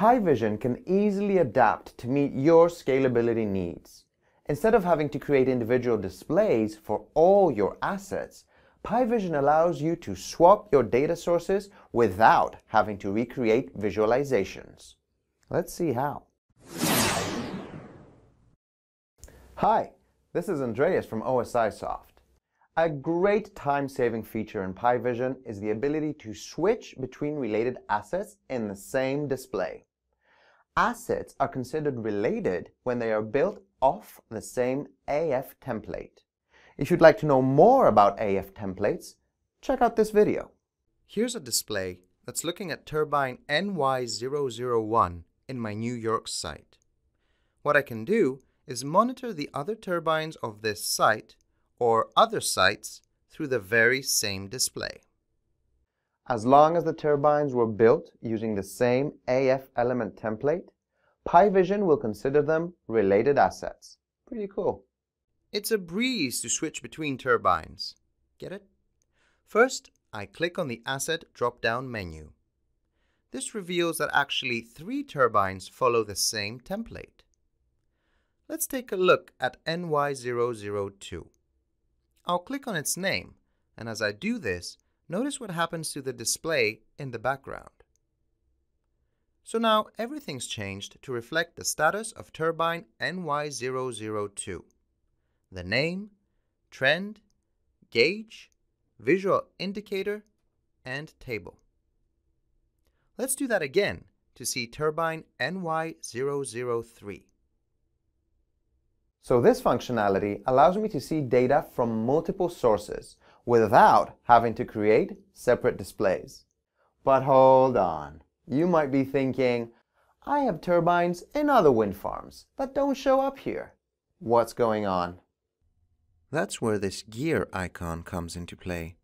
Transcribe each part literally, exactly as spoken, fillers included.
P I Vision can easily adapt to meet your scalability needs. Instead of having to create individual displays for all your assets, P I Vision allows you to swap your data sources without having to recreate visualizations. Let's see how. Hi, this is Andreas from OSIsoft. A great time-saving feature in P I Vision is the ability to switch between related assets in the same display. Assets are considered related when they are built off the same A F template. If you'd like to know more about A F templates, check out this video. Here's a display that's looking at turbine N Y zero zero one in my New York site. What I can do is monitor the other turbines of this site or other sites through the very same display. As long as the turbines were built using the same A F element template, P I Vision will consider them related assets. Pretty cool. It's a breeze to switch between turbines. Get it? First, I click on the Asset drop-down menu. This reveals that actually three turbines follow the same template. Let's take a look at N Y zero zero two. I'll click on its name, and as I do this, notice what happens to the display in the background. So now everything's changed to reflect the status of turbine N Y zero zero two. The name, trend, gauge, visual indicator, and table. Let's do that again to see turbine N Y zero zero three. So this functionality allows me to see data from multiple sources without having to create separate displays. But hold on. You might be thinking, I have turbines in other wind farms that don't show up here. What's going on? That's where this gear icon comes into play.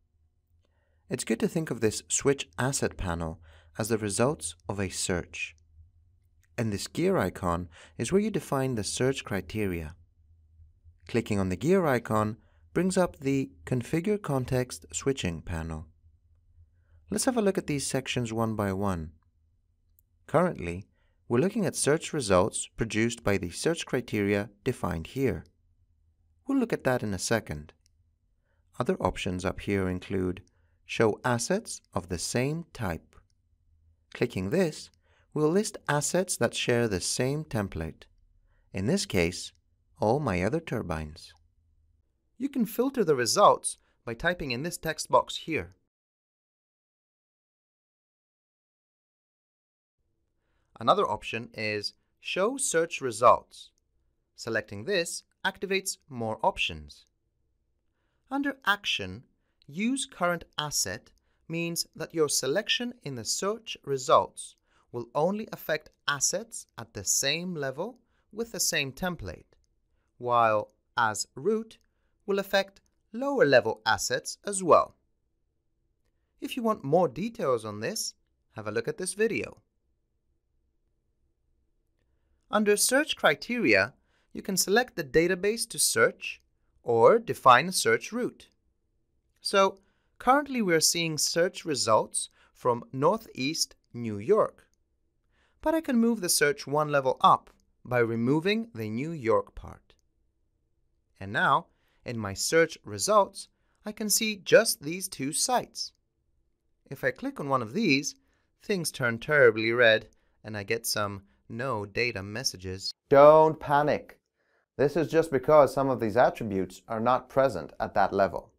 It's good to think of this switch asset panel as the results of a search. And this gear icon is where you define the search criteria. Clicking on the gear icon brings up the Configure Context Switching panel. Let's have a look at these sections one by one. Currently, we're looking at search results produced by the search criteria defined here. We'll look at that in a second. Other options up here include Show Assets of the Same Type. Clicking this, we'll list assets that share the same template. In this case, all my other turbines. You can filter the results by typing in this text box here. Another option is Show Search Results. Selecting this activates more options. Under Action, Use Current Asset means that your selection in the search results will only affect assets at the same level with the same template, while As Root will affect lower level assets as well. If you want more details on this, have a look at this video. Under Search Criteria, you can select the database to search or define a search route. So, currently we are seeing search results from Northeast New York. But I can move the search one level up by removing the New York part. And now, in my search results, I can see just these two sites. If I click on one of these, things turn terribly red and I get some no data messages. Don't panic. This is just because some of these attributes are not present at that level.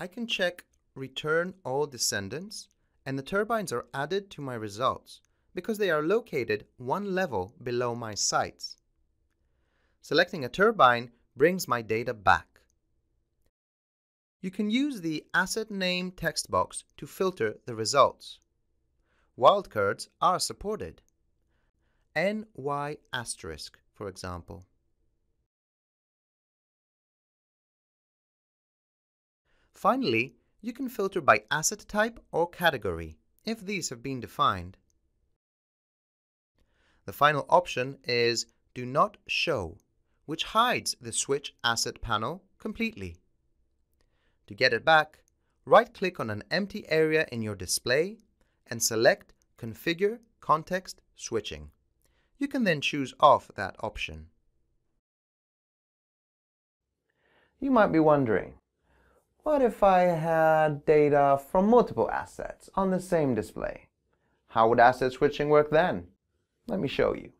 I can check Return All Descendants, and the turbines are added to my results because they are located one level below my sites. Selecting a turbine brings my data back. You can use the Asset Name text box to filter the results. Wildcards are supported. N Y asterisk, for example. Finally, you can filter by asset type or category, if these have been defined. The final option is Do Not Show, which hides the switch asset panel completely. To get it back, right-click on an empty area in your display and select Configure Context Switching. You can then choose off that option. You might be wondering, what if I had data from multiple assets on the same display? How would asset switching work then? Let me show you.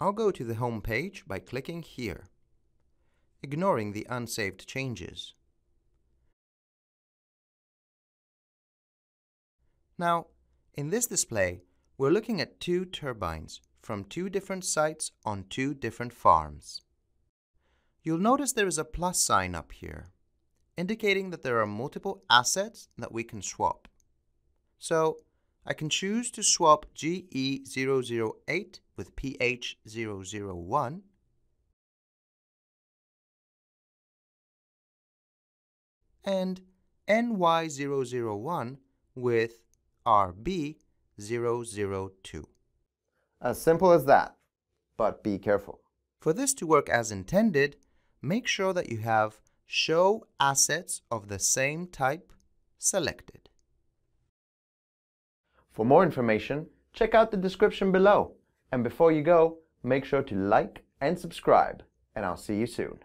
I'll go to the home page by clicking here, ignoring the unsaved changes. Now, in this display, we're looking at two turbines from two different sites on two different farms. You'll notice there is a plus sign up here, indicating that there are multiple assets that we can swap. So, I can choose to swap G E zero zero eight with P H zero zero one, and N Y zero zero one with R B zero zero two. As simple as that, but be careful. For this to work as intended, make sure that you have Show Assets of the Same Type selected. For more information, check out the description below. And before you go, make sure to like and subscribe, and I'll see you soon.